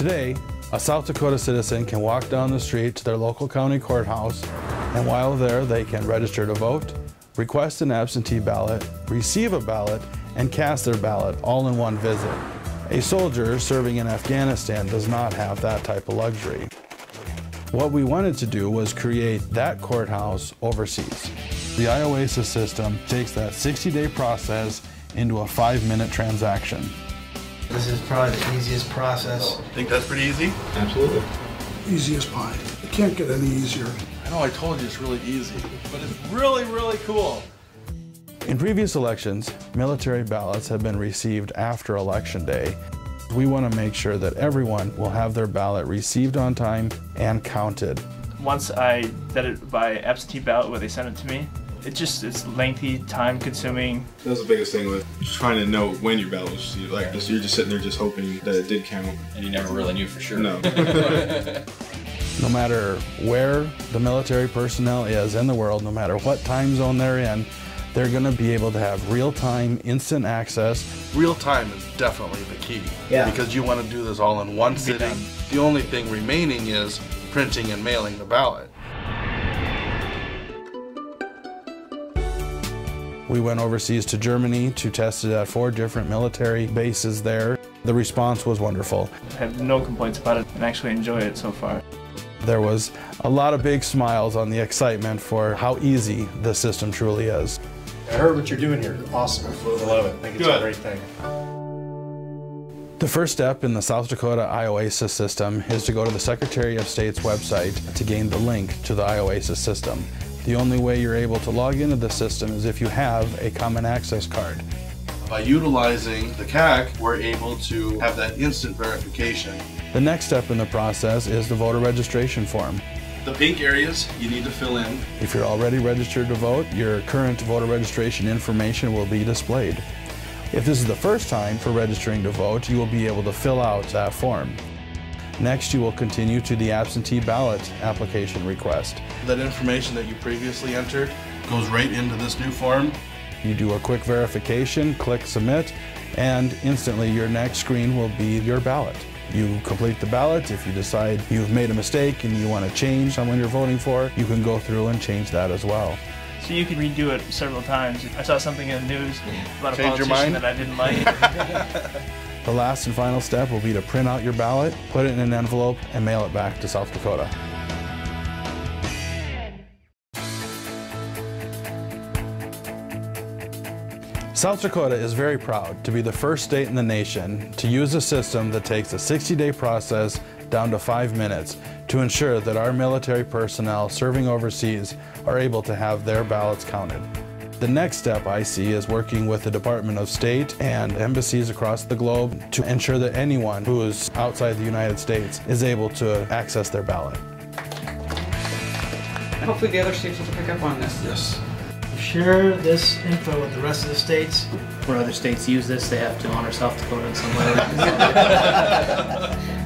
Today, a South Dakota citizen can walk down the street to their local county courthouse, and while there, they can register to vote, request an absentee ballot, receive a ballot, and cast their ballot all in one visit. A soldier serving in Afghanistan does not have that type of luxury. What we wanted to do was create that courthouse overseas. The iOASIS system takes that 60-day process into a 5-minute transaction. This is probably the easiest process. Think that's pretty easy? Absolutely. Easy as pie. It can't get any easier. I know I told you it's really easy, but it's really, really cool. In previous elections, military ballots have been received after Election Day. We want to make sure that everyone will have their ballot received on time and counted. Once I did it by absentee ballot where they sent it to me, it's lengthy, time-consuming. That's the biggest thing with trying to know when your ballot was received. Like, you're just sitting there just hoping that it did count. And you never really knew for sure. No. No matter where the military personnel is in the world, no matter what time zone they're in, they're going to be able to have real-time, instant access. Real-time is definitely the key, yeah, because you want to do this all in one sitting. The only thing remaining is printing and mailing the ballot. We went overseas to Germany to test it at 4 different military bases there. The response was wonderful. I have no complaints about it and actually enjoy it so far. There was a lot of big smiles on the excitement for how easy the system truly is. I heard what you're doing here. Awesome. I love it. I think it's a great thing. The first step in the South Dakota iOASIS system is to go to the Secretary of State's website to gain the link to the iOASIS system. The only way you're able to log into the system is if you have a Common Access Card. By utilizing the CAC, we're able to have that instant verification. The next step in the process is the voter registration form. The pink areas you need to fill in. If you're already registered to vote, your current voter registration information will be displayed. If this is the first time for registering to vote, you will be able to fill out that form. Next, you will continue to the absentee ballot application request. That information that you previously entered goes right into this new form. You do a quick verification, click submit, and instantly your next screen will be your ballot. You complete the ballot. If you decide you've made a mistake and you want to change someone you're voting for, you can go through and change that as well. So you can redo it several times. I saw something in the news about a politician that I didn't like. The last and final step will be to print out your ballot, put it in an envelope, and mail it back to South Dakota. South Dakota is very proud to be the first state in the nation to use a system that takes a 60-day process down to 5 minutes to ensure that our military personnel serving overseas are able to have their ballots counted. The next step I see is working with the Department of State and embassies across the globe to ensure that anyone who is outside the United States is able to access their ballot. Hopefully the other states will pick up on this. Yes. Share this info with the rest of the states. When other states use this, they have to honor South Dakota in some way.